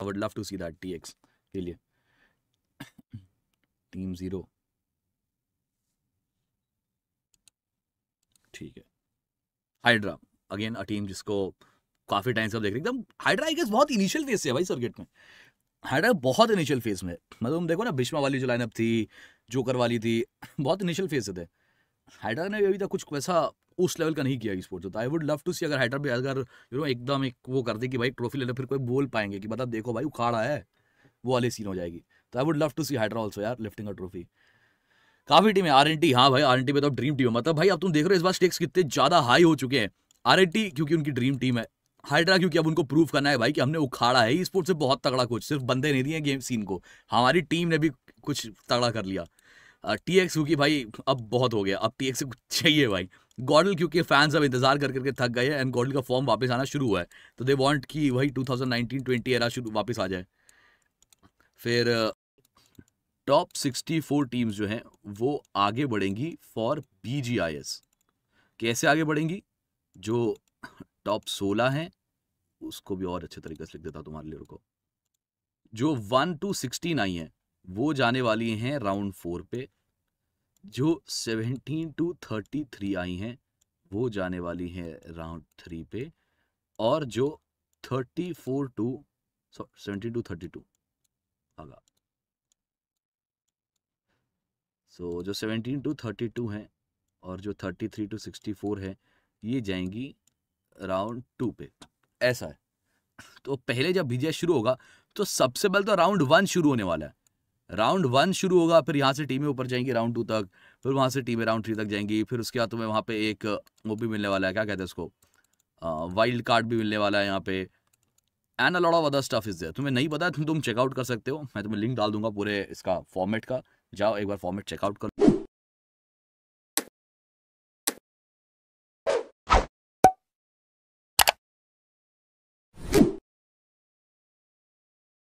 I would love to see that TX के लिए. Team zero ठीक है. हाइड्रा अगेन अ टीम जिसको काफी टाइम से आप देख रहे एकदम. हाइड्रा आई गेस बहुत इनिशियल फेज से है भाई सर्किट में. हाइड्रा बहुत इनिशियल फेज में, मतलब तुम देखो ना भीष्मा वाली जो लाइनअप थी, जोकर वाली थी, बहुत इनिशियल फेज से थे. हाइड्रा ने अभी तक कुछ वैसा उस लेवल का नहीं किया ई स्पोर्ट्स. तो I would love to see अगर हाइड्रा भी अगर यू नो एकदम एक वो कर दे कि भाई ट्रॉफी ले लो, फिर कोई बोल पाएंगे कि बता देखो भाई उखाड़ आया है, वो वाली सीन हो जाएगी. तो I would love to see Hydra also यार लिफ्टिंग अ ट्रॉफी. काफी टीम है आरएनटी. हाँ भाई आरएनटी में तो ड्रीम टीम है, मतलब भाई अब तुम देख रहे हो इस बार स्टेक्स कितने ज्यादा हाई हो चुके हैं. आरएनटी क्योंकि उनकी ड्रीम टीम है, हाइड्रा क्योंकि अब उनको प्रूव करना है भाई कि हमने उखाड़ा है ई स्पोर्ट्स से बहुत तगड़ा कोच. सिर्फ बंदे नहीं दिए गेम सीन को, हमारी टीम ने भी कुछ तगड़ा कर लिया. टीएक्स क्योंकि भाई अब बहुत हो गया, अब टीएक्स से कुछ चाहिए भाई. गॉडल क्योंकि फैंस अब इंतजार कर करके थक गए हैं एंड गॉडल का फॉर्म वापस आना शुरू हुआ है. तो दे वांट कि वही 2019-20 एरा शुरू वापस आ जाए. फिर टॉप 64 टीम्स जो हैं वो आगे बढ़ेंगी फॉर बीजीआईएस. कैसे आगे बढ़ेंगी? जो टॉप 16 हैं उसको भी और अच्छे तरीके से लिख देता तुम्हारे लिए, रुको. जो 1 to 69 है वो जाने वाली हैं राउंड 4 पे. जो 17 to 33 आई हैं वो जाने वाली हैं राउंड 3 पे. और जो 17 to 32 आगा. सो जो 17 to 32 हैं और जो 33 to 64 है ये जाएंगी राउंड 2 पे. ऐसा है. तो पहले जब बीजीआई शुरू होगा तो सबसे पहले तो राउंड 1 शुरू होने वाला है. राउंड 1 शुरू होगा, फिर यहाँ से टीमें ऊपर जाएंगी राउंड 2 तक, फिर वहाँ से टीमें राउंड 3 तक जाएंगी. फिर उसके बाद तुम्हें वहाँ पे एक वो भी मिलने वाला है, क्या कहते हैं उसको, वाइल्ड कार्ड भी मिलने वाला है यहाँ पे. And a lot of other stuff is there. तुम्हें नहीं पता है तुम चेकआउट कर सकते हो, मैं तुम्हें लिंक डाल दूंगा पूरे इसका फॉर्मेट का. जाओ एक बार फॉर्मेट चेकआउट करो.